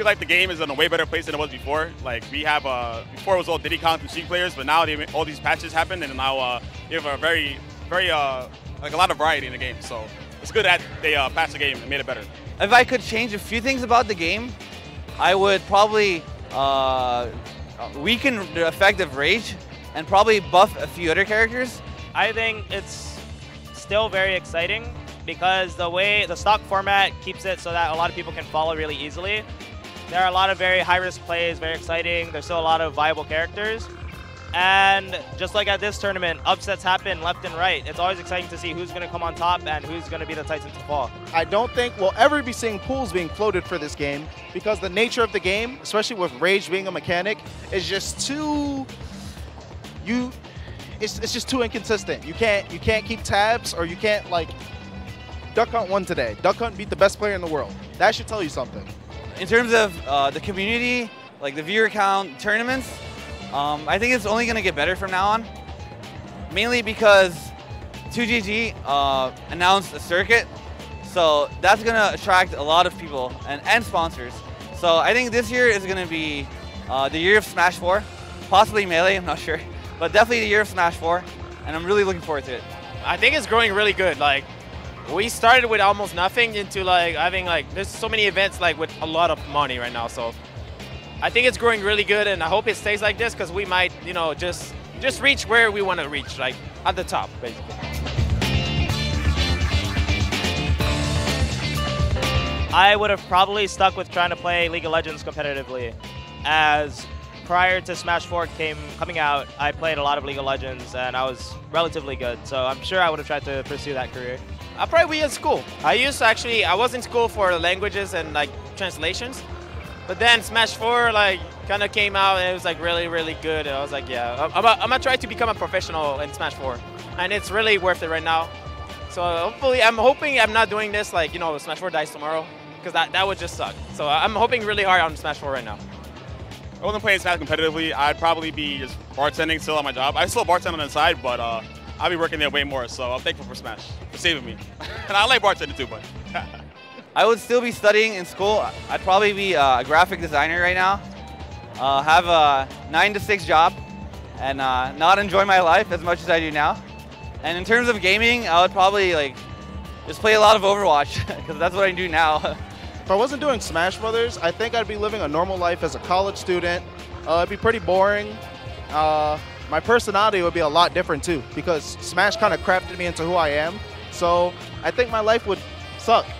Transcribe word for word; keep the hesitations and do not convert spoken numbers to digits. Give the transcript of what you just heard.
feel like the game is in a way better place than it was before. Like we have, uh, before it was all Diddy Kong and Machine Players, but now they, all these patches happen, and now uh, you have a very, very, uh, like a lot of variety in the game. So it's good that they uh, patched the game and made it better. If I could change a few things about the game, I would probably uh, weaken the effect of Rage and probably buff a few other characters. I think it's still very exciting because the way the stock format keeps it so that a lot of people can follow really easily. There are a lot of very high-risk plays, very exciting. There's still a lot of viable characters. And just like at this tournament, upsets happen left and right. It's always exciting to see who's going to come on top and who's going to be the Titan to fall. I don't think we'll ever be seeing pools being floated for this game because the nature of the game, especially with Rage being a mechanic, is just too... you, it's, it's just too inconsistent. You can't, you can't keep tabs, or you can't, like... Duck Hunt won today. Duck Hunt beat the best player in the world. That should tell you something. In terms of uh, the community, like the viewer count, tournaments, Um, I think it's only going to get better from now on, mainly because two G G uh, announced a circuit, so that's going to attract a lot of people and, and sponsors. So I think this year is going to be uh, the year of Smash four, possibly Melee, I'm not sure, but definitely the year of Smash four, and I'm really looking forward to it. I think it's growing really good. Like, we started with almost nothing into like having like, there's so many events like with a lot of money right now, so I think it's growing really good, and I hope it stays like this because we might, you know, just just reach where we want to reach, like at the top, basically. I would have probably stuck with trying to play League of Legends competitively, as prior to Smash four came coming out, I played a lot of League of Legends, and I was relatively good. So I'm sure I would have tried to pursue that career. I probably be in school. I used to actually, I was in school for languages and like translations. But then Smash four like kind of came out and it was like really, really good. And I was like, yeah, I'm gonna try to become a professional in Smash four, and it's really worth it right now. So hopefully, I'm hoping I'm not doing this like, you know, Smash four dies tomorrow, because that that would just suck. So I'm hoping really hard on Smash four right now. I wasn't playing Smash competitively. I'd probably be just bartending still at my job. I still bartend on the side, but uh, I'll be working there way more. So I'm thankful for Smash for saving me, and I like bartending too, but. I would still be studying in school. I'd probably be uh, a graphic designer right now, uh, have a nine to six job, and uh, not enjoy my life as much as I do now. And in terms of gaming, I would probably like just play a lot of Overwatch because that's what I do now. If I wasn't doing Smash Brothers, I think I'd be living a normal life as a college student. Uh, it'd be pretty boring. Uh, my personality would be a lot different too because Smash kind of crafted me into who I am. So I think my life would suck.